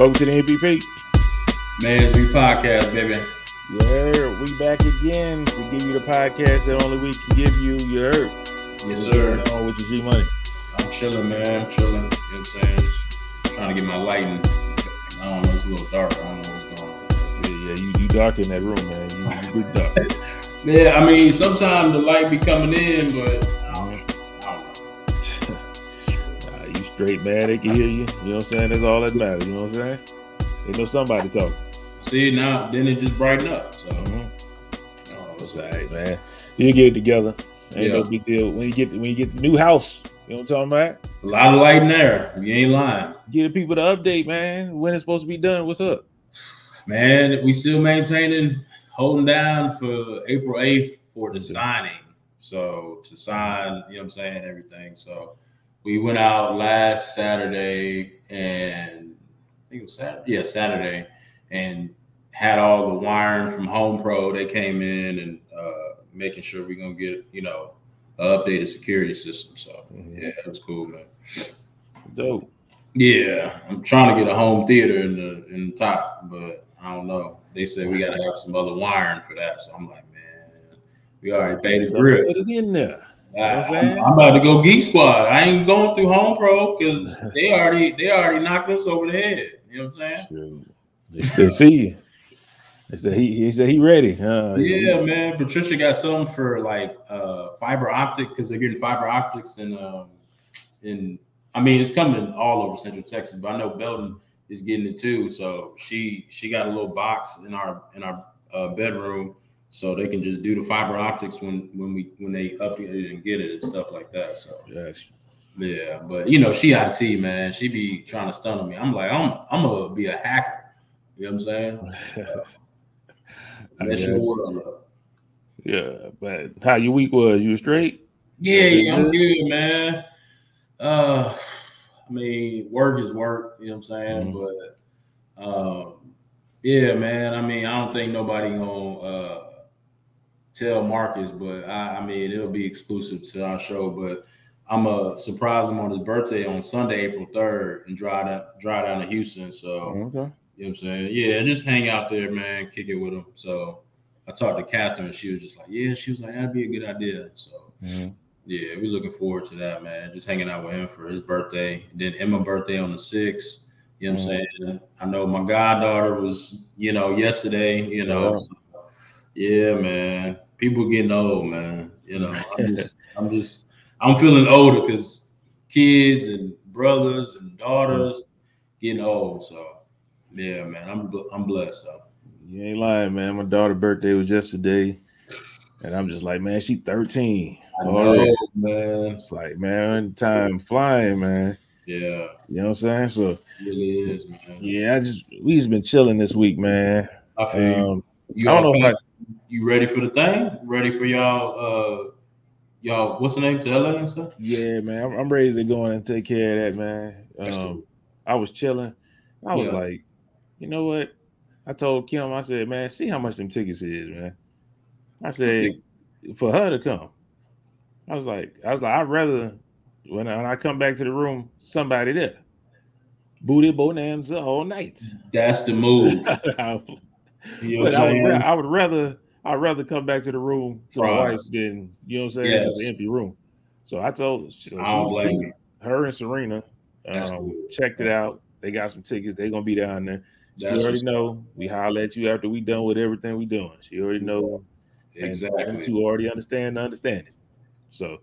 Welcome to the MVP. Man's View Podcast, baby. Yeah, we back again. We give you the podcast that only we can give you. You heard? Yes, sir. What's going on with your G Money? I'm chilling, man. I'm chilling. You know what I'm saying? Just trying to get my lighting. I don't know. It's a little dark. I don't know what's going on. Yeah, you dark in that room, man. You good dark. Yeah, I mean, sometimes the light be coming in, but I don't know. Nah, you straight, man. They can hear you. You know what I'm saying? That's all that matters. You know what I'm saying? They know somebody talking. See, now, then it just brighten up. So, oh, it's all right, man. You get it together. Ain't no big deal. When you get the new house, you know what I'm talking about? A lot of light in there. You ain't lying. Get the people to update, man. When it's supposed to be done. What's up? Man, we still maintaining, holding down for April 8th for the signing. So to sign, you know what I'm saying, everything. So we went out last Saturday and I think it was Saturday. Yeah, Saturday, and had all the wiring from Home Pro. They came in and making sure we're going to get, you know, an updated security system. So, yeah, it was cool, man. Dope. Yeah, I'm trying to get a home theater in the top, but I don't know. They said we got to have some other wiring for that. So I'm like, man, we already paid the grill. Put it in there. I'm about to go Geek Squad. I ain't going through Home Pro because they already knocked us over the head. You know what I'm saying? Sure. They still see you. They said he ready. Yeah, man. Patricia got something for like fiber optic because they're getting fiber optics in. I mean, it's coming all over Central Texas, but I know Belton is getting it too. So she got a little box in our bedroom, so they can just do the fiber optics when they update it and get it and stuff like that. So yes. Yeah, but you know, she IT, man. She be trying to stun on me. I'm like, I'm gonna be a hacker. You know what I'm saying? Yeah, but how your week was? You were straight? Yeah, I'm good, man. I mean, work is work, you know what I'm saying? But yeah, man, I mean, I don't think nobody gonna tell Marcus, but I mean, it'll be exclusive to our show, but I'm gonna surprise him on his birthday on Sunday, April 3rd, and drive down to Houston. So okay. You know what I'm saying? Yeah, just hang out there, man, kick it with him. So I talked to Catherine, she was just like, yeah, she was like, that'd be a good idea. So yeah, we're looking forward to that, man. Just hanging out with him for his birthday. And then Emma's birthday on the 6th. You know what I'm saying? I know my goddaughter was, you know, yesterday, you know. So, yeah, man. People getting old, man. You know, I'm feeling older because kids and brothers and daughters getting old. So, yeah, man, I'm blessed, though. You ain't lying, man. My daughter's birthday was yesterday. And I'm just like, man, she 13. Oh, yeah, man. It's like, man, time flying, man. Yeah. You know what I'm saying? So it really is, man. Yeah, we just been chilling this week, man. I feel you. I don't know if you ready for the thing? Ready for y'all what's the name, to LA and stuff? Yeah, man. I'm ready to go in and take care of that, man. Cool. I was chilling. I was like, you know what? I told Kim, I said, man, see how much them tickets is, man. I said, for her to come. I was like, I'd rather when I come back to the room, somebody there. Booty bonanza all night. That's the move. I'd rather come back to the room to my wife than, you know what I'm saying, just an empty room. So I told her and Serena, cool. Checked it out. They got some tickets. They're going to be down there. She already know. We holler at you after we done with everything we doing. She already know. Exactly. And you already understand it. So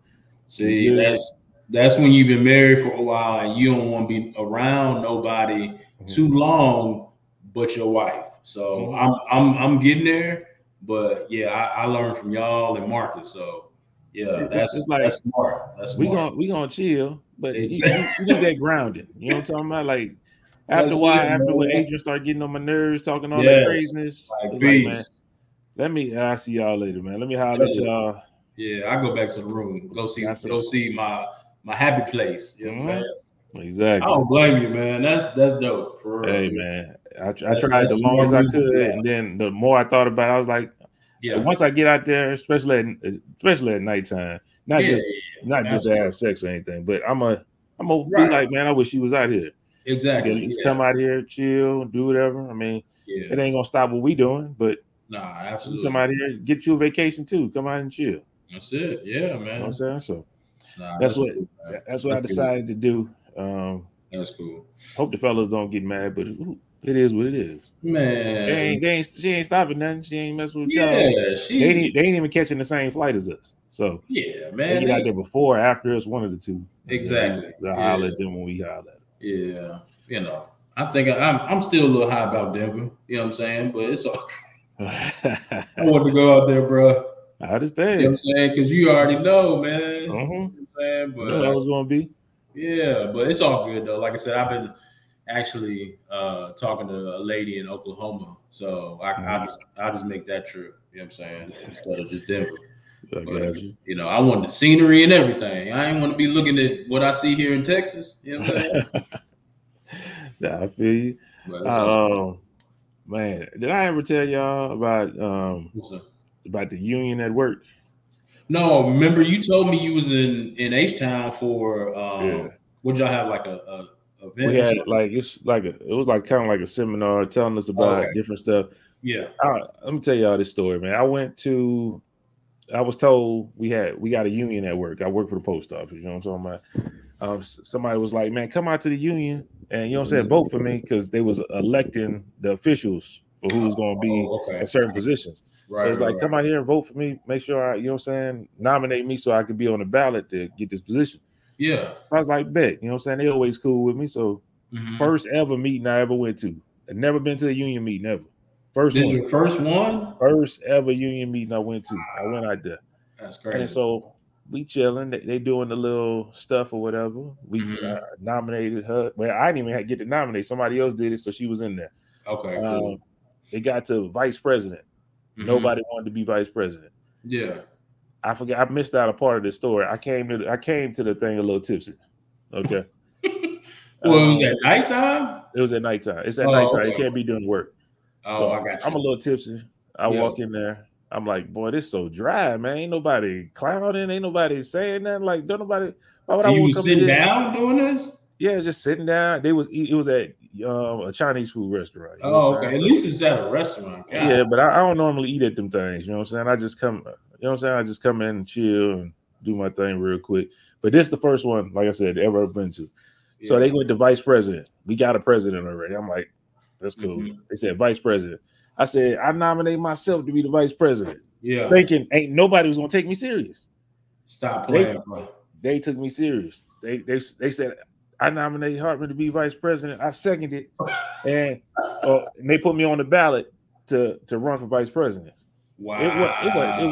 see, that's when you've been married for a while and you don't want to be around nobody too long but your wife. So I'm getting there, but yeah, I learned from y'all and Marcus. So yeah, that's smart. That's smart. We gonna chill, but you need that grounding. You know what I'm talking about? Like after a while, when Adrian started getting on my nerves, talking all that craziness. Like, man, I'll see y'all later, man. Let me holler at y'all. Yeah, I go back to the room. Go see my happy place. You know what I'm saying? Exactly. I don't blame you, man. That's dope. For real. Hey, man, I tried as long as I could, and then the more I thought about it, I was like, once I get out there, especially at nighttime, not just to have sex or anything, but I'm gonna be like, man, I wish she was out here. Exactly. You just come out here, chill, do whatever. I mean, it ain't gonna stop what we doing, but absolutely. Come out here, get you a vacation too. Come out and chill. That's it. Yeah, man. You know what I'm saying? So that's what I decided to do. That's cool. Hope the fellas don't get mad, but it is what it is. Man, she ain't stopping nothing. She ain't messing with y'all. Yeah, they ain't even catching the same flight as us. So yeah, man, they got there before or after us, one of the two. Exactly. They'll holler at them when we holler at them. Yeah, you know, I think I'm still a little high about Denver. You know what I'm saying? But it's okay. I want to go out there, bro. I understand. You know what I'm saying? Because you already know, man. Uh-huh. You know what I was going to be. Yeah, but it's all good, though. Like I said, I've been actually talking to a lady in Oklahoma. So I'll just make that trip. You know what I'm saying? Instead of just Denver. But, you know, I want the scenery and everything. I ain't want to be looking at what I see here in Texas. You know what I mean? Nah, I feel you. Man, did I ever tell y'all about the union at work? No, remember you told me you was in H-Town for would y'all have like a event? We had like it was kind of like a seminar telling us about different stuff. Yeah, let me tell y'all this story, man. I was told we got a union at work. I work for the post office. You know what I'm talking about? Somebody was like, man, come out to the union and, you know what I'm saying, vote for me, because they was electing the officials for who was going to be in certain positions. Right, so it's like, come out here and vote for me. Make sure I, you know what I'm saying, nominate me so I could be on the ballot to get this position. Yeah. So I was like, bet. You know what I'm saying? They always cool with me. So first ever meeting I ever went to. I've never been to a union meeting ever. First ever union meeting I went to. I went out there. That's crazy. And so we chilling. They doing the little stuff or whatever. We nominated her. Well, I didn't even get to nominate. Somebody else did it, so she was in there. Okay. Cool. It got to vice president. Nobody wanted to be vice president. Yeah. I forgot. I missed out a part of the story. I came to the thing a little tipsy. Okay. Well, it was at nighttime. It was at nighttime. It's at nighttime. Okay. It can't be doing work. So I got you. I'm a little tipsy. I walk in there. I'm like, boy, this so dry, man. Ain't nobody clowning. Ain't nobody saying nothing. Like, don't nobody. Why would I want to come sitting down doing this? Yeah, just sitting down. It was at a Chinese food restaurant. Okay. At least it's at a restaurant. God. Yeah, but I don't normally eat at them things. You know what I'm saying? I just come in and chill and do my thing real quick. But this is the first one, like I said, ever I've been to. Yeah. So they went to vice president. We got a president already. I'm like, that's cool. They said vice president. I said, I nominate myself to be the vice president. Yeah. Thinking ain't nobody was gonna take me serious. Stop playing, bro. They took me serious. They said I nominate Hartman to be vice president. I seconded it, and they put me on the ballot to run for vice president. Wow.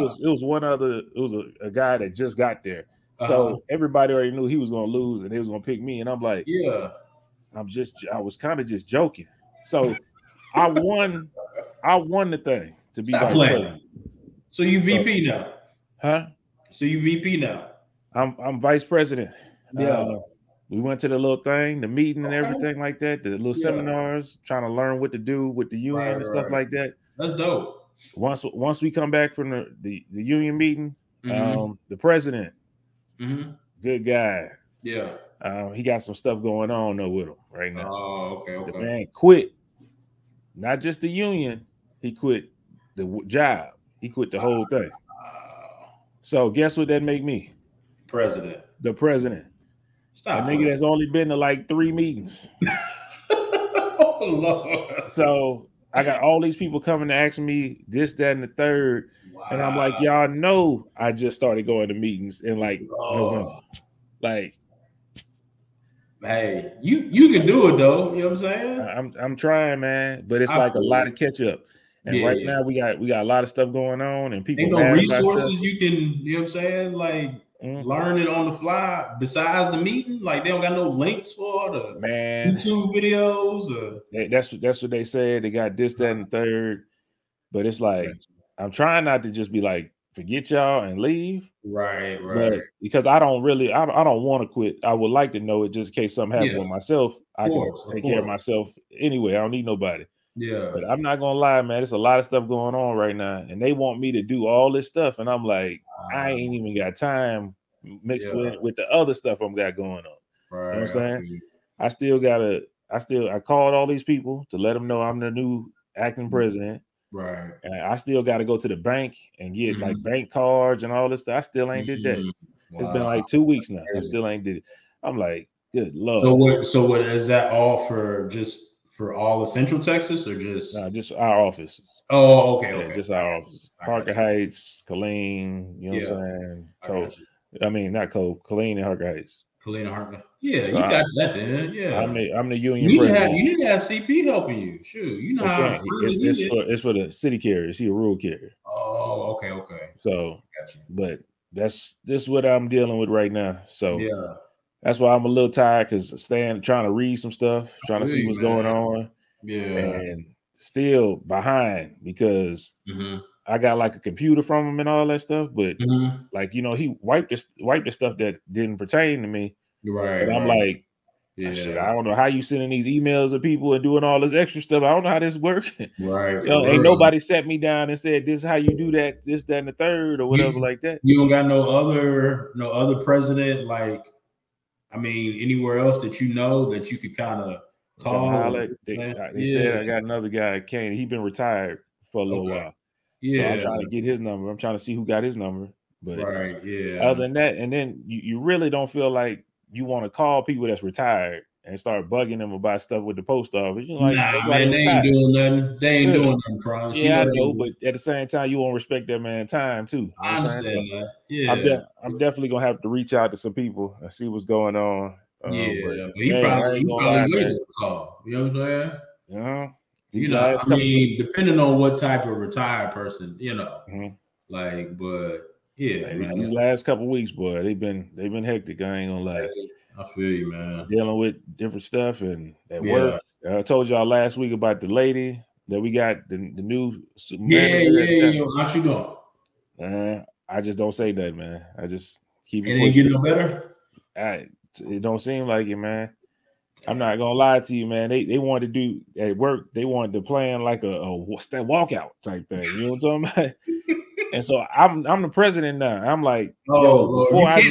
It was one other. It was a guy that just got there, so everybody already knew he was gonna lose, and they was gonna pick me. And I'm like, yeah, I was kind of just joking. So I won the thing to be vice president. So you VP now? Huh? So you VP now? I'm vice president. Yeah. We went to the little thing, the meeting and everything like that, the little seminars, trying to learn what to do with the union and stuff like that. That's dope. Once we come back from the union meeting, the president, good guy. Yeah. He got some stuff going on though with him right now. Oh, okay. The man quit. Not just the union, he quit the job. He quit the whole thing. So guess what that make me? President. The president. Stop. A nigga that's only been to like 3 meetings. Oh, Lord. So I got all these people coming to ask me this, that, and the third. Wow. And I'm like, y'all know I just started going to meetings in like November. Like, hey, you can do it though. You know what I'm saying? I'm trying, man, but it's like a lot of catch up. And right now we got a lot of stuff going on, and people ain't no resources you can, you know what I'm saying? Like learn it on the fly besides the meeting. Like they don't got no links for the YouTube videos or that's what they said. They got this, that, and the third. But it's like I'm trying not to just be like, forget y'all and leave. Right. But because I don't want to quit. I would like to know it just in case something happened with myself. I can take care of myself anyway. I don't need nobody. Yeah. But I'm not gonna lie, man. It's a lot of stuff going on right now, and they want me to do all this stuff, and I'm like, I ain't even got time mixed with the other stuff I'm got going on. Right. You know what I'm saying? I still gotta. I called all these people to let them know I'm the new acting president. Right. And I still got to go to the bank and get like bank cards and all this stuff. I still ain't did that. Wow. It's been like 2 weeks now. I still ain't did it. I'm like, good lord. So what is that all for? Just for all of Central Texas, or just just our office? Oh, okay, okay. Just our office. Parker Heights, Killeen. You know what I'm saying? I mean, not Cole. Killeen and Parker Heights. Yeah, so you got that then. Yeah, I'm the union president. You need to have CP helping you. Shoot, you know how it's for the city carrier. Is he a rural carrier? Oh, okay, okay. So, but that's what I'm dealing with right now. So yeah, that's why I'm a little tired, because trying to read some stuff, trying to see what's going on. Yeah, and still behind because. I got like a computer from him and all that stuff, but like, you know, he wiped the stuff that didn't pertain to me. Right. And I'm like, yeah, shit, I don't know how you sending these emails to people and doing all this extra stuff. I don't know how this working. Right. You know, ain't nobody sat me down and said, this is how you do that, this, that, and the third, or whatever like that. You don't got no other president, like, I mean, anywhere else that you know that you could kind of call. They said I got another guy, Kane. He been retired for a little while. Yeah, so I'm trying to get his number. I'm trying to see who got his number. But other than that, and then you really don't feel like you want to call people that's retired and start bugging them about stuff with the post office. You're like, nah, man, they ain't doing nothing. They ain't doing nothing, bro. Yeah, I know, but at the same time, you won't respect that man's time too. I understand that. Yeah, I'm definitely gonna have to reach out to some people and see what's going on. Yeah, but he probably waited for the call. You know what I'm saying? Yeah. You know, I mean, depending on what type of retired person, you know, like, but yeah, man, these last couple of weeks, boy, they've been hectic. I ain't gonna lie. I feel you, man. Dealing with different stuff and at work. I told y'all last week about the lady that we got, the new. Yeah. How she doing? I just don't say that, man. I just keep it. It ain't getting no better. It don't seem like it, man. I'm not gonna lie to you, man. They wanted to do at work. They wanted to plan like a what's that walkout type thing. You know what I'm talking about? And so I'm the president now. I'm like, before I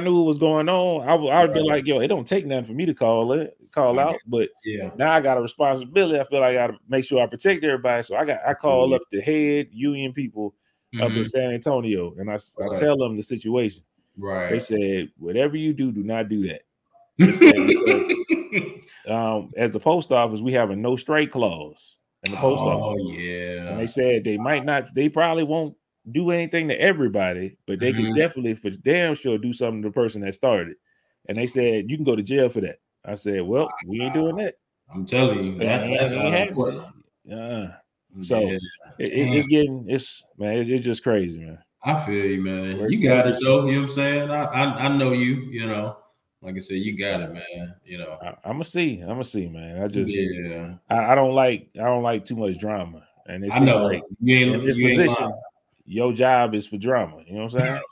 knew what was going on, I would be like, yo, it don't take nothing for me to call out. But now I got a responsibility. I feel like I got to make sure I protect everybody. So I call up the head union people up in San Antonio, and I tell them the situation. Right. They said, whatever you do, do not do that. As the post office, we have a no strike clause in the post office. Oh yeah. And they said they probably won't do anything to everybody, but they can definitely for damn sure do something to the person that started. And they said you can go to jail for that. I said, well, we ain't doing that. I'm telling you, that's what happened. It's just crazy, man. I feel you, man. You got it, though. You know what I'm saying? I know you. You know. Like I said, you got it, man. You know, I'm gonna see, man. I just, I don't like too much drama, and it's like in this position, your job is for drama. You know what I'm saying?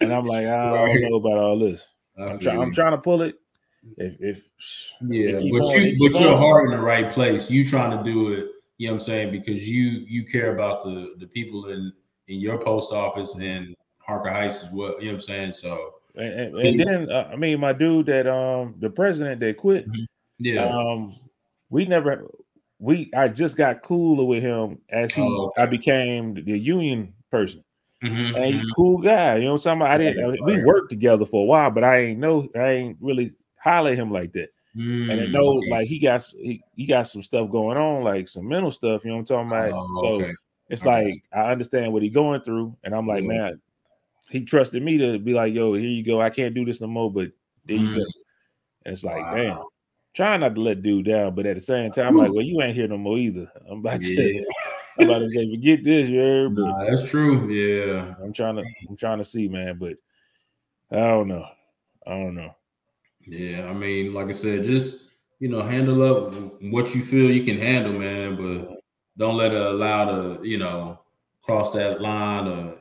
And I'm like, I don't know about all this. I'm trying to pull it. But your heart in the right place. You trying to do it. You know what I'm saying? Because you care about the people in your post office and Parker Heights as well. You know what I'm saying? So. And then I mean, my dude that the president that quit, I just got cooler with him as I became the union person. And he's a cool guy, you know what I'm saying? We worked together for a while, but I ain't really holler at him like that. And I know like he got some stuff going on, like some mental stuff, you know what I'm talking about? Like I understand what he's going through, and I'm like, man. He trusted me to be like, yo, here you go. I can't do this no more, but there you go. And it's like, damn, trying not to let dude down, but at the same time, I'm like, well, you ain't here no more either. I'm about to say, forget this, yeah. Nah, that's true. Yeah. I'm trying to see, man, but I don't know. Yeah, I mean, like I said, just handle up what you feel you can handle, man, but don't let it allow to, cross that line or,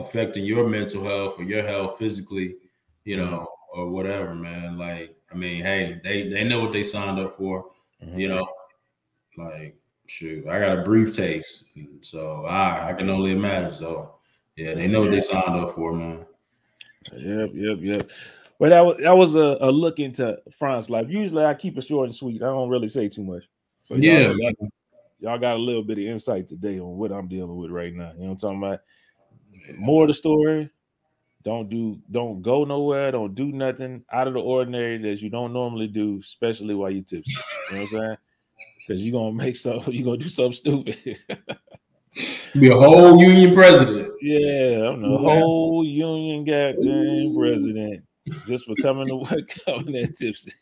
affecting your mental health or your health physically, or whatever, man. Like, I mean, hey, they know what they signed up for, like, shoot, I got a brief taste. So I can only imagine. So yeah, they know what they signed up for, man. Yep. But that was a look into France's life. Usually I keep it short and sweet. I don't really say too much. So yeah, y'all got a little bit of insight today on what I'm dealing with right now. You know what I'm talking about? More of the story. Don't go nowhere. Don't do nothing out of the ordinary that you don't normally do, especially while you're tipsy. You know what I'm saying? Because you're gonna do something stupid. Be a whole union president. Yeah, I'm the whole union goddamn president just for coming to work coming that tipsy.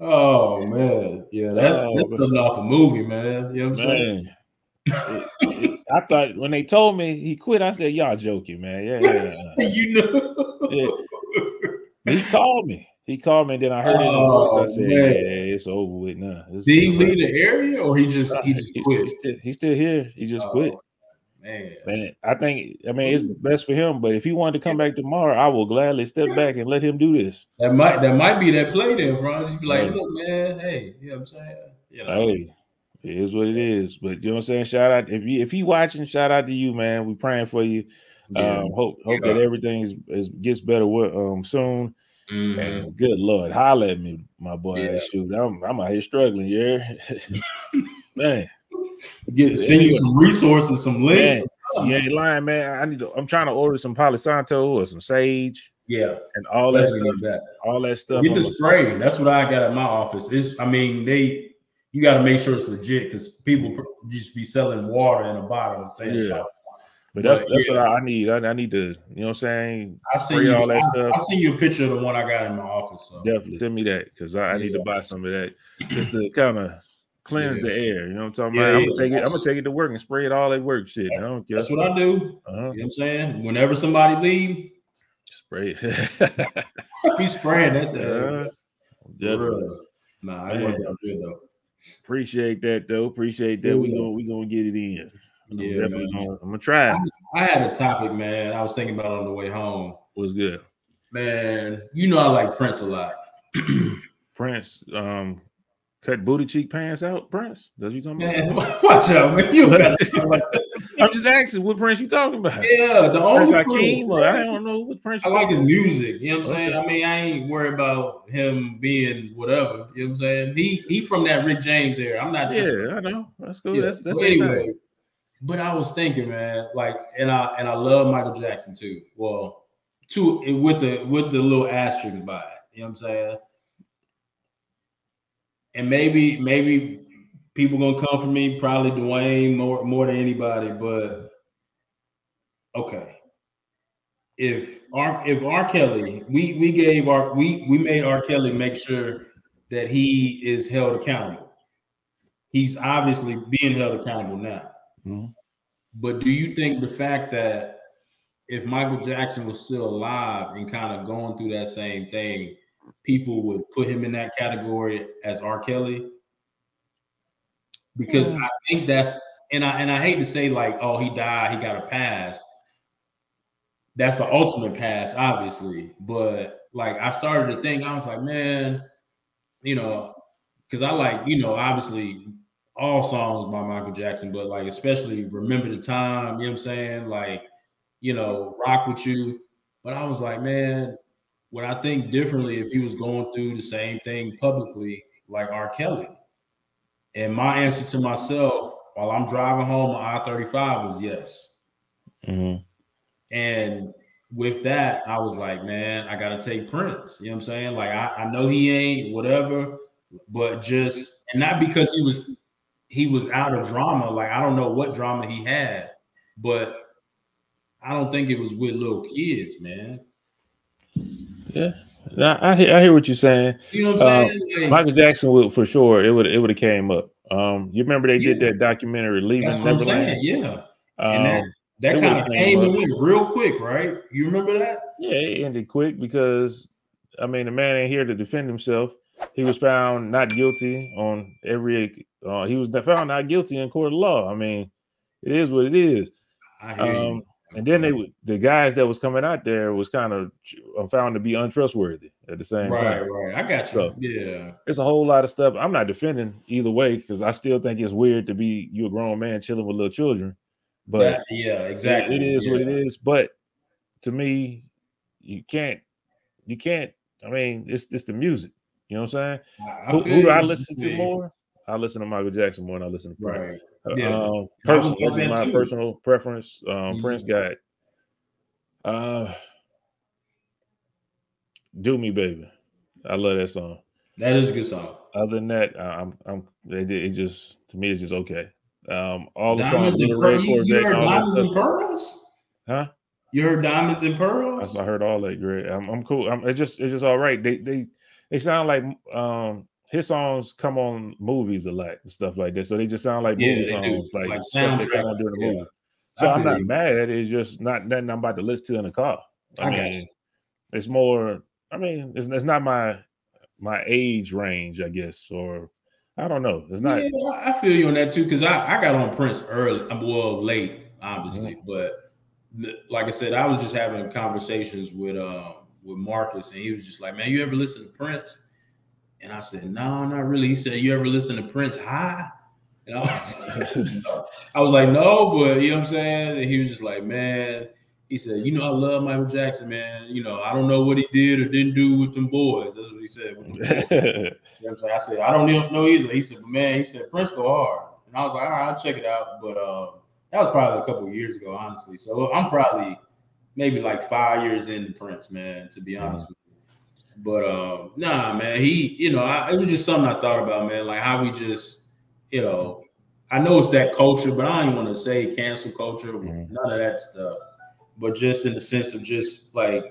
Oh man, yeah, that's an awful movie, man. You know what I'm saying? I thought when they told me he quit, I said, "Y'all joking, man." Yeah. You know. Yeah. He called me, and then I heard it in his voice. I said, man. "Yeah, it's over with now." Did he leave the area, or he just quit? He's still here. He just quit. Man, I mean, it's best for him. But if he wanted to come back tomorrow, I will gladly step back and let him do this. That might be that play there, Ron. Just be like, "Look, man, hey, you know what I'm saying? You know." Hey. It is what it is, but you know what I'm saying. Shout out if he watching. Shout out to you, man. We praying for you. Yeah. Hope that everything gets better soon. Mm-hmm. And good Lord, holler at me, my boy. Yeah. Shoot, I'm out here struggling, yeah. Man, send you some resources, some links. Man, you ain't lying, man. I'm trying to order some Palo Santo or some sage. Yeah, and all that stuff. Get the spray. That's what I got at my office. You got to make sure it's legit because people just be selling water in a bottle. But that's what I need. I need to, you know what I'm saying? Stuff. I'll send you a picture of the one I got in my office. So. Definitely send me that because I need to buy some of that just to kind of cleanse the air. You know what I'm talking about? I'm gonna take it to work and spray it all at work. Shit, I don't care. That's what I do. You know what I'm saying? Whenever somebody leave, spray it. Be spraying that thing. Definitely. Nah, I want y'all good though. Appreciate that though. Appreciate that. We gonna get it in. I'm gonna try it. I had a topic, man. I was thinking about it on the way home. What's good, man? You know I like Prince a lot. Prince, cut booty cheek pants out. Prince, that's what you talking about? Man, watch out, man. You got that. I'm just asking what Prince you talking about. Yeah, the only Prince, I don't know what Prince. I like his music. You know what I'm saying? I mean, I ain't worried about him being whatever. You know what I'm saying? He from that Rick James era. I'm not. Yeah, I know. That's cool. Yeah. That's anyway. But I was thinking, man, like, and I love Michael Jackson too. Well, with the little asterisk by it. You know what I'm saying? And maybe. People gonna come for me, probably Dwayne more than anybody. But okay, if R Kelly, we made R Kelly make sure that he is held accountable. He's obviously being held accountable now. Mm-hmm. But do you think the fact that if Michael Jackson was still alive and kind of going through that same thing, people would put him in that category as R Kelly? Because I think that's, and I hate to say like, oh, he died, he got a pass. That's the ultimate pass, obviously. But like, I started to think, I was like, man, you know, because I like, you know, obviously all songs by Michael Jackson, but like, especially Remember the Time, you know what I'm saying? Like, you know, Rock With You. But I was like, man, would I think differently if he was going through the same thing publicly like R. Kelly? And my answer to myself while I'm driving home on I-35 was yes. Mm-hmm. And with that, I was like, man, I got to take Prince. You know what I'm saying? Like, I know he ain't whatever, but just, and not because he was out of drama. Like, I don't know what drama he had, but I don't think it was with little kids, man. Yeah. I hear what you're saying. You know what I'm saying? Michael Jackson would for sure. It would have came up. You remember they did that documentary Leaving Neverland? Yeah. And that kind of came and went real quick, right? You remember that? Yeah, it ended quick because I mean the man ain't here to defend himself. He was found not guilty on every. He was found not guilty in court of law. I mean, it is what it is. I hear you. And then the guys that was coming out there was kind of found to be untrustworthy at the same time. Right. I got you. So, yeah. It's a whole lot of stuff. I'm not defending either way because I still think it's weird to be you a grown man chilling with little children. But yeah, exactly. It is what it is. But to me, you can't You can't. I mean, it's the music. You know what I'm saying? Who do I listen to more? I listen to Michael Jackson more than I listen to Prince. Right. Yeah. Personally, that's my personal preference. Prince got "Do Me, Baby." I love that song. That is a good song. Other than that, it just, to me, it's just okay. All the songs in the Red Corvette. You heard Diamonds and Pearls? Huh? You heard Diamonds and Pearls? I heard all that. Great. I'm cool. It's just all right. They sound like his songs come on movies a lot and stuff like that. So they just sound like movie songs, like soundtrack during the movie. So I'm not mad at it. It's just not nothing I'm about to listen to in the car. I mean, it's more. I mean, it's not my age range, I guess, or I don't know. It's not. Yeah, I feel you on that too, because I got on Prince early, late, obviously, but like I said, I was just having conversations with Marcus, and he was just like, "Man, you ever listen to Prince?" And I said, "No, not really." He said, "You ever listen to Prince High?" And I was like, "No," but you know what I'm saying. And he was just like, "Man." He said, "You know, I love Michael Jackson, man. You know, I don't know what he did or didn't do with them boys." That's what he said. With them boys. You know what I said, "I don't know either." He said, "But man," he said, "Prince go hard." And I was like, "All right, I'll check it out." But that was probably a couple of years ago, honestly. So I'm probably maybe like 5 years into Prince, man, to be honest with you. But nah, man, it was just something I thought about, man. Like how we just, you know, I know it's that culture, but I don't even want to say cancel culture, none of that stuff. But just in the sense of just like,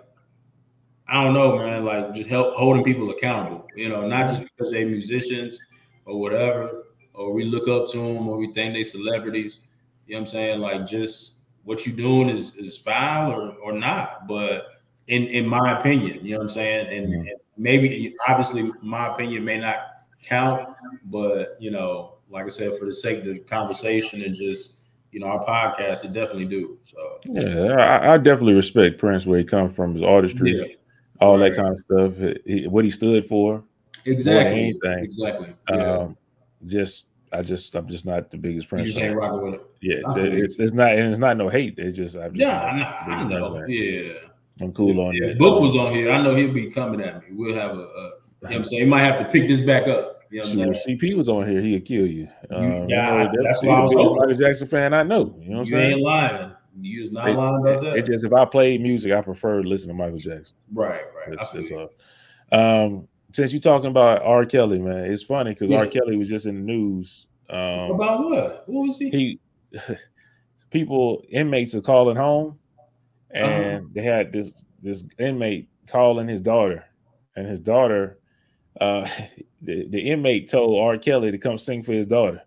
I don't know, man, like just holding people accountable, you know, not just because they're musicians or whatever, or we look up to them or we think they celebrities, you know what I'm saying? Like just what you doing is foul or not, but in my opinion, you know what I'm saying? And maybe, obviously my opinion may not count, but you know, like I said, for the sake of the conversation and just, you know, our podcast, it definitely do. So yeah, I definitely respect Prince where he come from, his artistry, all that kind of stuff, what he stood for. Exactly. Exactly. I'm just not the biggest Prince. You just ain't rocking with it. Yeah, it's not, and it's not no hate. It's just I know. Yeah, I'm cool on that. Book was on here. I know he'll be coming at me. We'll have you know what I'm saying, he might have to pick this back up. You know what I'm saying? CP was on here, he'll kill you. That's why I was a Michael Jackson fan. I know. You know what I'm saying? You ain't lying. You was not lying about that. It's just if I played music, I prefer to listen to Michael Jackson. Right. Since you're talking about R. Kelly, man, it's funny because R. Kelly was just in the news. About what? What was he? Inmates are calling home, and they had this inmate calling his daughter, and his daughter. The inmate told R. Kelly to come sing for his daughter,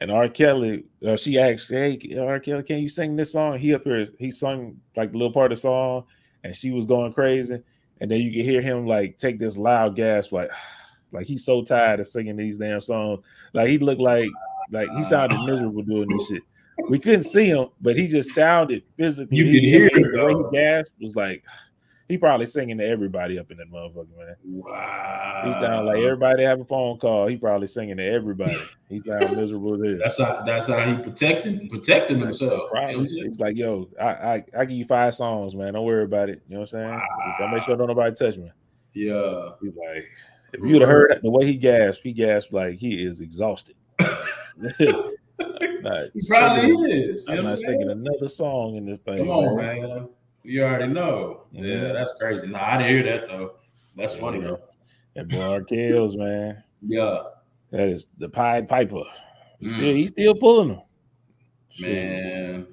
and R. Kelly, she asked, "Hey, R. Kelly, can you sing this song?" He up here, he sung like a little part of the song, and she was going crazy. And then you could hear him like take this loud gasp, like he's so tired of singing these damn songs. Like he looked like he sounded miserable doing this shit. We couldn't see him, but he just sounded physically. You could hear him. The way he gasped was like. He probably singing to everybody up in that motherfucker, man. Wow. He sound like everybody have a phone call. He probably singing to everybody. He sound miserable there. That's how he protecting himself. Right. He's like, "Yo, I give you 5 songs, man. Don't worry about it." You know what I'm saying? Wow. Don't make sure don't nobody touch me. Yeah. He's like, if you would have heard the way he gasped like he is exhausted. He probably is. I'm not singing another song in this thing. Come on, man. You already know. Yeah, that's crazy. No, I didn't hear that though. That's funny though. That boy R. Kells, man. Yeah. That is the Pied Piper. He's still pulling them. Man.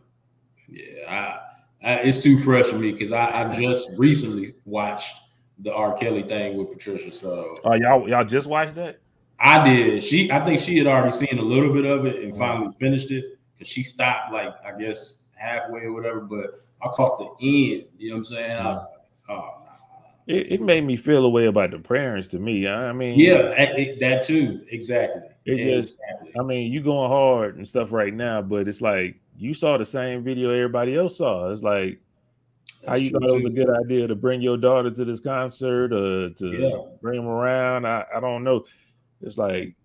Yeah. It's too fresh for me because I just recently watched the R. Kelly thing with Patricia. So y'all just watched that? I did. I think she had already seen a little bit of it and finally finished it. Because she stopped like I guess halfway or whatever, but I caught the end, you know what I'm saying? I was like, oh, no. It made me feel a way about the parents to me. I mean, that too, exactly. It's just, exactly. I mean, you going hard and stuff right now, but it's like you saw the same video everybody else saw. It's like, that's how you thought it was a good idea to bring your daughter to this concert or to bring them around. I don't know. It's like,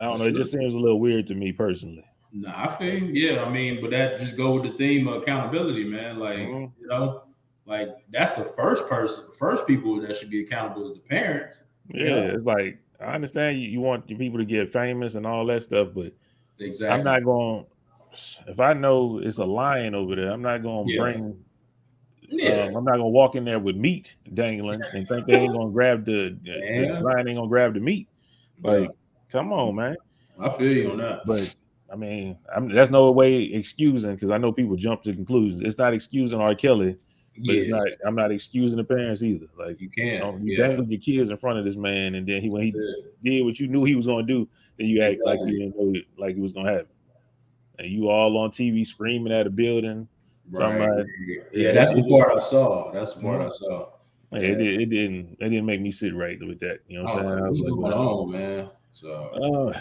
I don't know. It just seems a little weird to me personally. No, I feel, but that just go with the theme of accountability, man. Like, you know, Like, that's the first person, first people that should be accountable is the parents. Yeah, it's like, I understand you want your people to get famous and all that stuff, but exactly. I'm not going – if I know it's a lion over there, I'm not going to bring I'm not going to walk in there with meat dangling and think they ain't going to grab the lion ain't going to grab the meat. Like, come on, man. I feel you on that. But, I mean, that's no way excusing, because I know people jump to conclusions. It's not excusing R. Kelly. But it's not, I'm not excusing the parents either. Like, you can't. You dangled your kids in front of this man, and then when he did what you knew he was going to do, then you act like you didn't know it, like it was going to happen. And you all on TV screaming at a building. Right. About, that's the part I saw. That's the part I saw. Yeah, It didn't make me sit right with that. You know what I'm saying? I was like, going on, man. So,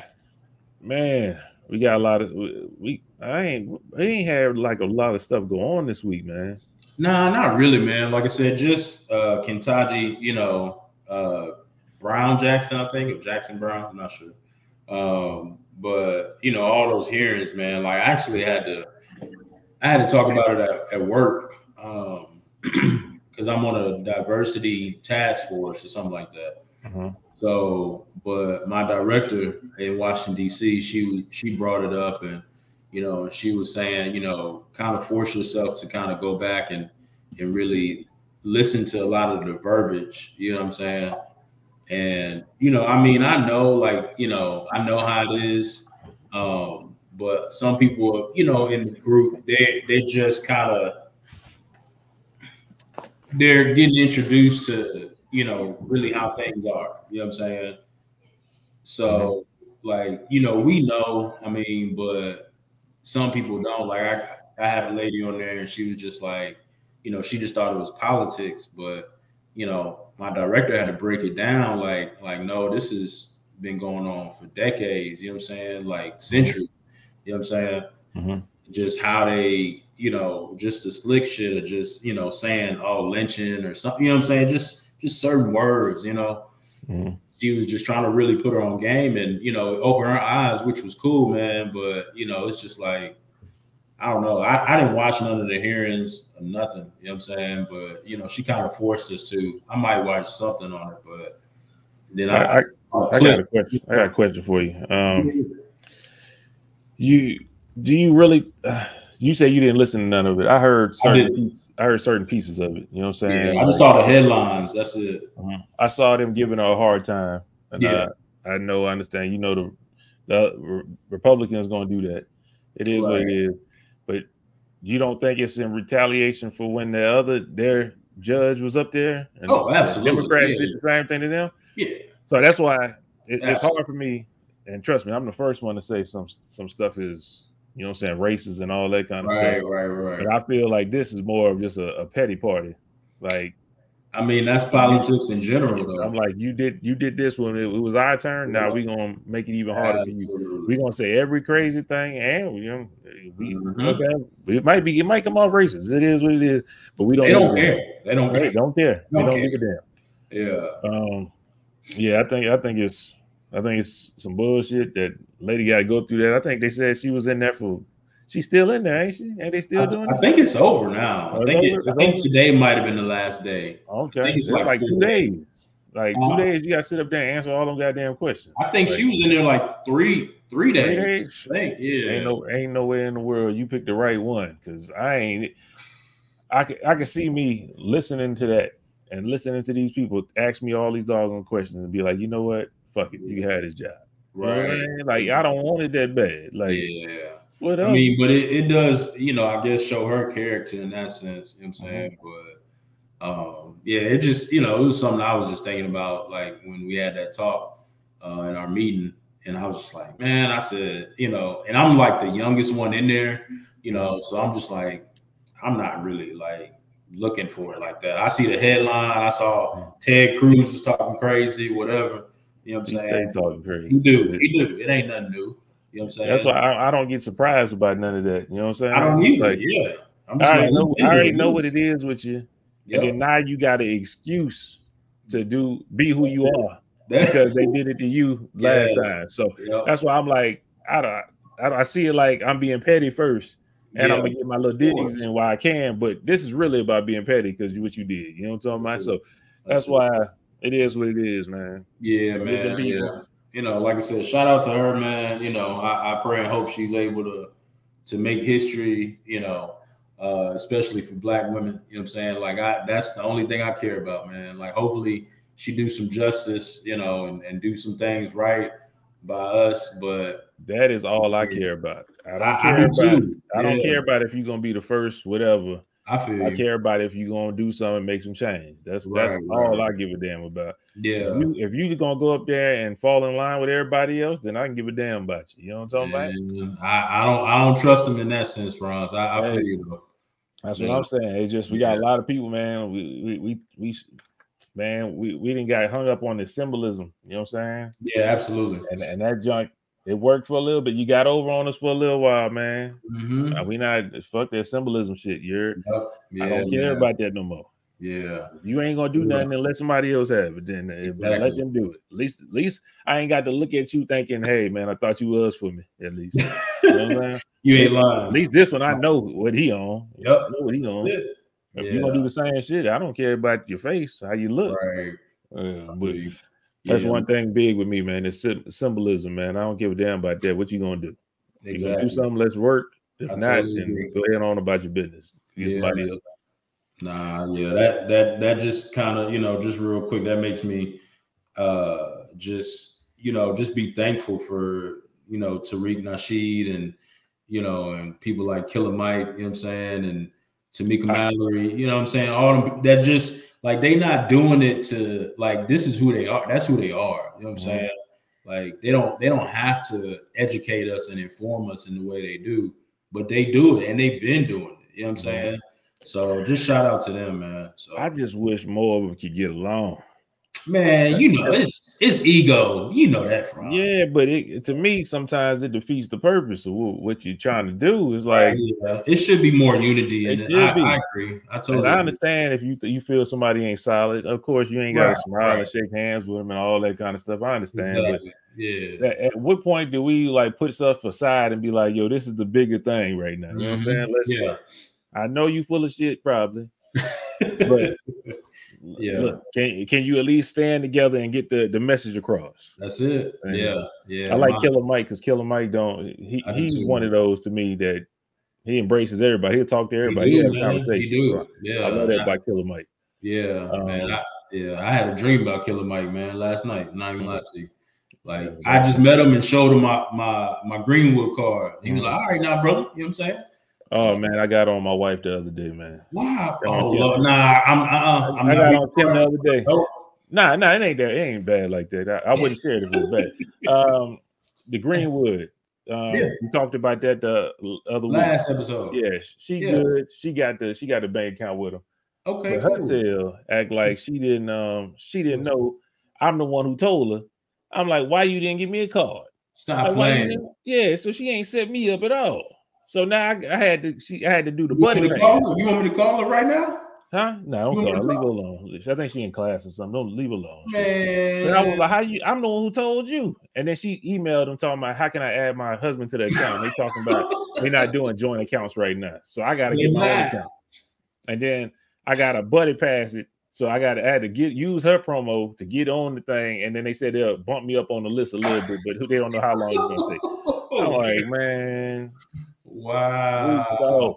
man, we got a lot of we ain't had like a lot of stuff go on this week, man. Nah, not really, man. Like I said, just Ketanji, Brown Jackson, I think, of Jackson Brown, I'm not sure. But all those hearings, man. Like, I actually had to talk about it at work, because I'm on a diversity task force or something like that. Mm-hmm. So, but my director in Washington D.C., she brought it up, and she was saying, kind of force yourself to kind of go back and really listen to a lot of the verbiage, you know what I'm saying? And, I mean, I know, like, I know how it is. But some people, in the group, they're just kind of, they're getting introduced to, really how things are, you know what I'm saying? So, like, we know, I mean, but some people don't. Like, I had a lady on there, and she was just like, she just thought it was politics. But, my director had to break it down. Like, no, this has been going on for decades. You know what I'm saying? Like, centuries. You know what I'm saying? Mm-hmm. Just how they, just the slick shit, or just, saying, oh, lynching or something. You know what I'm saying? Just certain words, Mm-hmm. She was just trying to really put her on game and, open her eyes, which was cool, man. But, it's just like, I don't know. I didn't watch none of the hearings or nothing. You know what I'm saying? But, she kind of forced us to. I might watch something on it, but then I got a question. I got a question for you. You say you didn't listen to none of it. I heard certain pieces of it. You know what I'm saying? Yeah, I just saw the headlines. That's it. I saw them giving her a hard time. And I understand. The Republicans going to do that. It is what it is. But you don't think it's in retaliation for when their judge was up there? And absolutely. The Democrats did the same thing to them? Yeah. So that's why it's hard for me. And trust me, I'm the first one to say some stuff is, racist and all that kind of stuff. Right. But I feel like this is more of just a petty party. Like, I mean, that's politics in general, though. I'm like, you did this when it was our turn. Now we're going to make it even harder for you. We're going to say every crazy thing. And, it might come off racist. It is what it is. But we don't. They don't care. They don't give a damn. Yeah. I think it's some bullshit that lady got to go through that. I think they said she was in there she's still in there, ain't she? Ain't they still doing it? I think it's over now. I think today might have been the last day. Okay. I think it's like 2 days. Like 2 days, you got to sit up there and answer all them goddamn questions. I think she was in there like three days. Yeah. Ain't no way in the world you picked the right one, because I could see me listening to that and listening to these people ask me all these doggone questions and be like, you know what? Fuck it, you had his job, right? Like, I don't want it that bad. Like, what else? I mean, but it does, I guess show her character in that sense. You know what I'm saying? But it just, it was something I was just thinking about, like when we had that talk in our meeting, and I was just like, man, I said, and I'm like the youngest one in there, so I'm just like, I'm not really like looking for it like that. I see the headline, I saw Ted Cruz was talking crazy, whatever. You know what I'm saying? Talking crazy. He do. It ain't nothing new. You know what I'm saying? That's why I don't get surprised about none of that. You know what I'm saying? I don't either. Like, I already know what it is with you. Yep. And then now you got an excuse to be who you are because they did it to you last time. So that's why I'm like, I see it like I'm being petty first. And I'm gonna get my little digs in while I can, but this is really about being petty because what you did, you know what I'm talking about? So that's why it is what it is, man. Yeah, man. Yeah. You know, like I said, shout out to her, man. You know, I pray and hope she's able to make history, you know, especially for black women. You know what I'm saying? Like, that's the only thing I care about, man. Like, hopefully she do some justice, you know, and do some things right by us. But that is all I care about. I don't care about if you're gonna be the first, whatever. I care about if you're gonna do something and make some change. That's all I give a damn about. Yeah. If you're gonna go up there and fall in line with everybody else, then I can give a damn about you. You know what I'm talking about? I don't trust them in that sense, Ronz. I feel you. That's what I'm saying. It's just we got a lot of people, man. We didn't got hung up on the symbolism. You know what I'm saying? Yeah, absolutely. And that junk. It worked for a little bit. You got over on us for a little while, man. Mm-hmm. We not fuck that symbolism shit. I don't care about that no more. Yeah, you ain't gonna do nothing and let somebody else have it. Then let them do it. At least I ain't got to look at you thinking, "Hey, man, I thought you was for me." At least you know what I'm saying? You ain't lying. At least this one, I know what he on. Yep, I know what he on. If you gonna do the same shit, I don't care about your face, how you look. Right, but. That's one thing big with me, man. It's symbolism, man. I don't give a damn about that. What you gonna do? Exactly. You gonna do something? Let's work. If not, then go ahead on about your business. Somebody else. That just kind of, you know, just real quick. That makes me, just be thankful for, you know, Tariq Nasheed and, you know, and people like Killer Mike. You know what I'm saying? And Tamika Mallory. You know what I'm saying? All them that just. Like, they not doing it to, like, this is who they are. That's who they are. You know what I'm saying? Like, they don't have to educate us and inform us in the way they do, but they do it, and they've been doing it. You know what I'm saying? So just shout out to them, man. So I just wish more of them could get along. Man, you know, it's ego. You know that from. Yeah, but to me, sometimes it defeats the purpose of what you're trying to do. It's like it should be more unity. I agree. I totally. I understand if you feel somebody ain't solid. Of course, you ain't got to smile and shake hands with them and all that kind of stuff. I understand. Exactly. But at what point do we like put stuff aside and be like, "Yo, this is the bigger thing right now"? You know what I'm saying? I know you full of shit, probably, but. Yeah. Look, can you at least stand together and get the message across? That's it. And I like Killer Mike because Killer Mike he's one of those to me that he embraces everybody. He'll talk to everybody. He has conversations. Yeah, I love that about Killer Mike. Yeah, man. I had a dream about Killer Mike, man, last night. Not even lie to you. Like I just met him and showed him my Greenwood card. He was like, "All right, now, brother." You know what I'm saying? Oh man, I got on my wife the other day, man. Wow. I got on Kim the other day. Nope. Nah, it ain't that. It ain't bad like that. I wouldn't share it if it was bad. The Greenwood. We talked about that the other last episode. Yeah, she good. She got the bank account with him. Okay. But her tell act like she didn't know. I'm the one who told her. I'm like, "Why you didn't give me a card?" Stop playing. Yeah, so she ain't set me up at all. So now I had to do the buddy thing. You want me to call her right now? Huh? No, don't call her. Leave her alone. I think she in class or something. Don't leave her alone. Man. But I was like, I'm the one who told you. And then she emailed him talking about, "How can I add my husband to the account?" They talking about we're not doing joint accounts right now. So I got to get my own account. And then I got a buddy pass it. So I had to use her promo to get on the thing. And then they said they'll bump me up on the list a little bit, but they don't know how long it's going to take. I'm like, man. Wow. So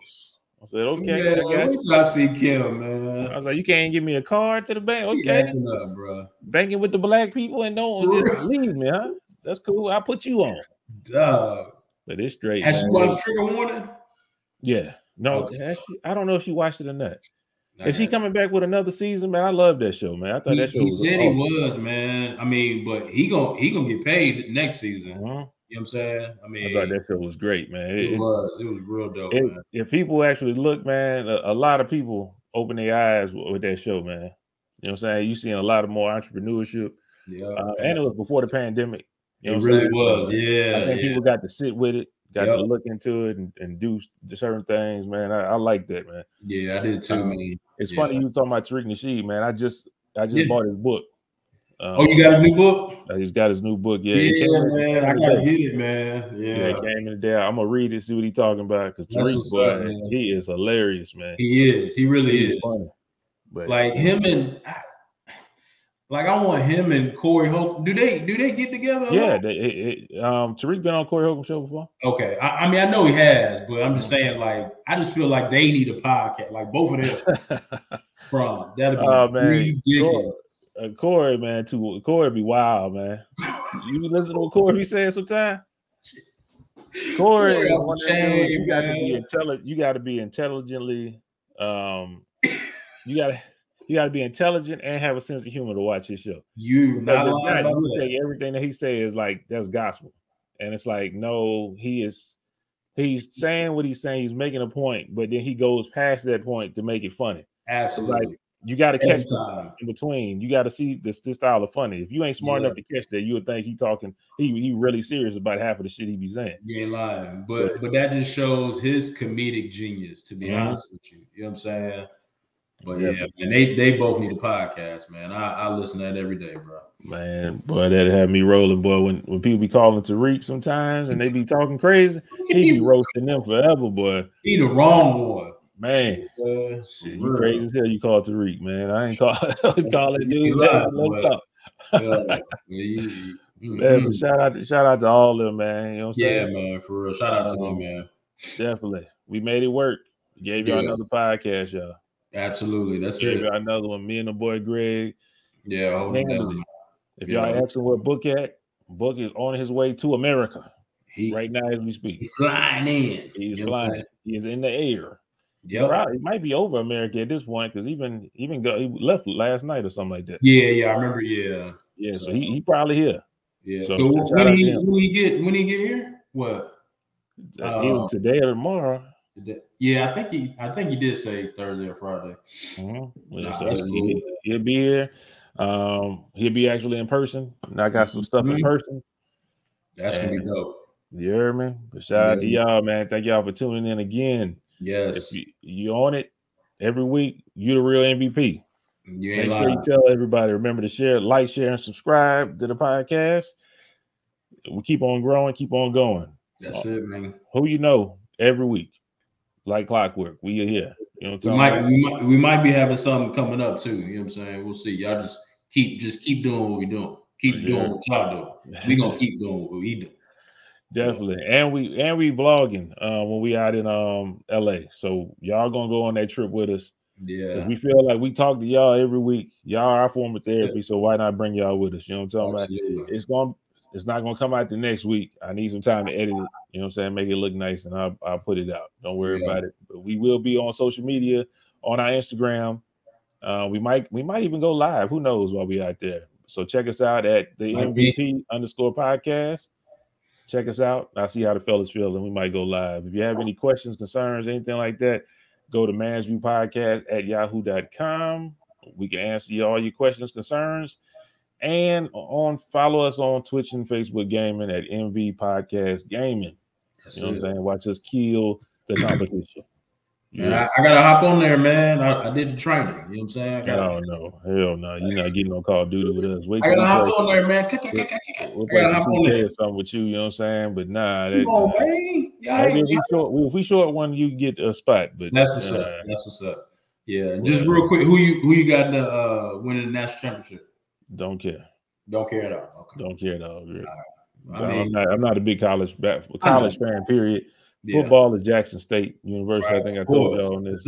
I said, "Okay, I see Kim, man." I was like, "You can't give me a card to the bank?" Okay. Up, bro. Banking with the black people and no one just leave me, huh? That's cool. I'll put you on. Duh. But it's straight. Has she watched Trigger Warning? Yeah. No, I don't know if she watched it or not. Is he coming back with another season, man? I love that show, man. I thought that show was awesome. He said he was, man. I mean, but he gonna get paid next season. Uh-huh. You know what I'm saying? I mean, I thought that show was great, man. It was real dope, man. If people actually look, man, a lot of people open their eyes with that show, man. You know what I'm saying? You seeing a lot of more entrepreneurship. Yeah. And it was before the pandemic. You know it really was, yeah. I think people got to sit with it, got to look into it and do certain things, man. I like that, man. Yeah, I did too, man. It's funny you were talking about Tariq Nasheed, man. I just bought his book. Oh, you got a new book? He's got his new book. Yeah, man. I gotta get it, man. Yeah, it came in the day. I'm gonna read it, see what he's talking about. Because Tariq, boy, he is hilarious, man. He is. He really is. Funny. But like him and I want him and Corey Holcomb. Do they get together? Yeah. Tariq been on Corey Holcomb's show before. Okay. I mean, I know he has, but I'm just saying, like, I just feel like they need a podcast, like both of them. From that'd be ridiculous. Corey, man, too. Corey be wild, man. You listen to what Corey be saying sometimes. Corey, you got to be intelligent. You got to be intelligently. You got to be intelligent and have a sense of humor to watch his show. You take everything that he says like that's gospel, and it's like no, he is. He's saying what he's saying. He's making a point, but then he goes past that point to make it funny. Absolutely. Like, you got to catch time in between. You got to see this style of funny. If you ain't smart enough to catch that, you would think he talking. He really serious about half of the shit he be saying. You ain't lying, but that just shows his comedic genius. To be honest with you, you know what I'm saying. But yeah, and they both need a podcast, man. I listen to that every day, bro. Man, boy, that had me rolling, boy. When people be calling Tariq sometimes and they be talking crazy, he be roasting them forever, boy. He the wrong one. Man, shit, you crazy as hell. You call Tariq, man. I ain't call it dude. Man, shout out to all of them, man. You know what I'm saying? Yeah, man, for real. Shout out to them, man. Definitely, we made it work. Gave y'all another podcast, y'all. Absolutely, that's it. Gave y'all another one. Me and the boy Greg. Yeah, if y'all asking what Book is on his way to America right now as we speak. He's flying in. He's flying. He is in the air. Yeah, it might be over America at this point because he left last night or something like that. Yeah, I remember. Yeah. So he probably here. Yeah. So when he get here, what? Either today or tomorrow. Today. Yeah, I think he did say Thursday or Friday. Mm-hmm. Yeah, so he'll be here. He'll be actually in person. And I got some stuff in person. That's gonna be dope. You hear me? But shout out to y'all, man. Thank y'all for tuning in again. Yes, if you on it every week, you the real MVP. Make sure you tell everybody. Remember to share, like, share, and subscribe to the podcast. We keep on growing, keep on going. That's it, man. Who you know every week, like clockwork. We are here. You know what I'm talking about? We might be having something coming up too. You know what I'm saying? We'll see. Y'all just keep doing what we doing. Keep doing what y'all doing. We gonna keep doing what we do. Definitely, and we vlogging when we out in LA. So y'all gonna go on that trip with us. Yeah, we feel like we talk to y'all every week. Y'all are our form of therapy, so why not bring y'all with us? You know what I'm talking about? It's not gonna come out the next week. I need some time to edit it. You know what I'm saying? Make it look nice, and I'll put it out. Don't worry about it. But we will be on social media, on our Instagram. We might even go live. Who knows? While we out there, so check us out at the MVP _ podcast. Check us out. I see how the fellas feel, and we might go live. If you have any questions, concerns, anything like that, go to mansviewpodcast@yahoo.com. We can answer all your questions, concerns, and follow us on Twitch and Facebook Gaming at MV Podcast Gaming. That's you know it. What I'm saying? Watch us kill the competition. Yeah, I gotta hop on there, man. I did the training. You know what I'm saying? Oh no, hell no! You're not getting on Call of Duty with us. Wait, I gotta hop on there, man. We'll play some 2K or something with you. You know what I'm saying? But nah, that, man. If we short one, you get a spot. But that's what's up. That's what's up. Yeah, just real quick, who you got to winning the national championship? Don't care. Don't care at all. Okay. Don't care at all. Really. All right. I'm not a big college fan. Period. Yeah. Football at Jackson State University. Right, I think I told y'all on this.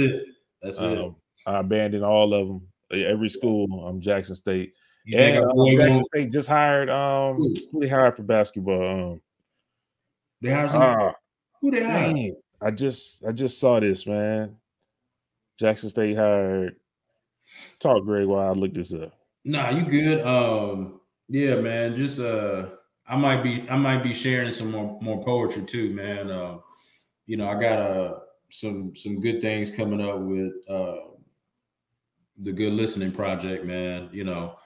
That's it. I abandoned all of them. Every school, I'm Jackson State. Jackson State just hired who they hired for basketball. They hired somebody. Who they hired? Dang, I just saw this, man. Jackson State hired. Talk, Greg, while I look this up. Nah, you good. Yeah, man. Just I might be sharing some more poetry too, man. You know, I got some good things coming up with the Good Listening Project, man. You know,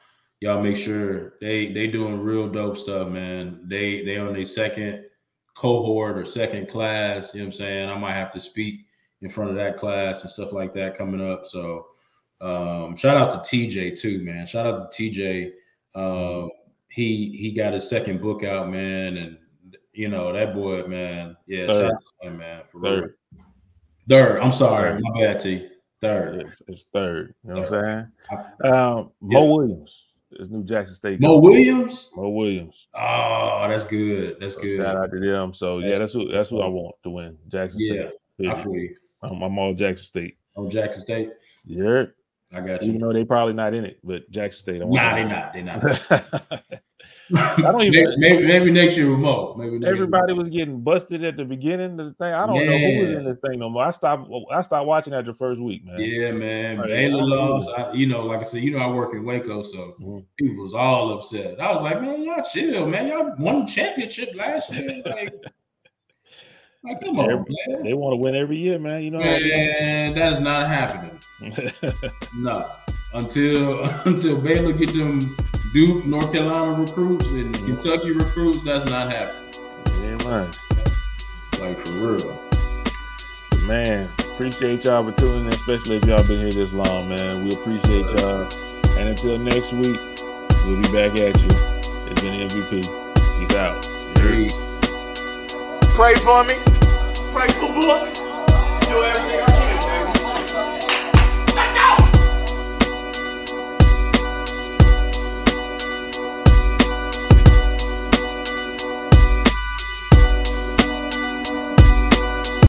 y'all make sure they doing real dope stuff, man. They on their second cohort or second class, you know what I'm saying? I might have to speak in front of that class and stuff like that coming up. So shout out to TJ too, man. Shout out to TJ. He got his second book out, man, and you know that boy, man. Yeah, shout out to him, man. For real. Third. I'm sorry, my bad, T. Third. It's third. You know what I'm saying? Mo Williams. It's new Jackson State. Mo Williams. Mo Williams. Oh, that's good. That's good. Shout out to them. So yeah, that's who I want to win. Jackson State. Yeah, I feel you. I'm all Jackson State. Oh, Jackson State. Yeah. I got you. You know, they probably not in it, but Jackson State. Nah, they not. They not. I don't even. Maybe next year with Mo. Maybe next everybody year. Was getting busted at the beginning of the thing. I don't know who was in this thing no more. I stopped watching after the first week, man. Yeah, man. Like, Baylor loves. You know, like I said, you know, I work in Waco, so people was all upset. I was like, man, y'all chill, man. Y'all won the championship last year. Like, come on, man. They want to win every year, man. You know, man, that is not happening. No, until Baylor get them Duke, North Carolina recruits and Kentucky recruits, that's not happening. Yeah, man. Like, for real. Man, appreciate y'all for tuning in, especially if y'all been here this long, man. We appreciate y'all. And until next week, we'll be back at you. It's been MVP. Peace out. Peace. Pray for me. Pray for boy. Do everything I can.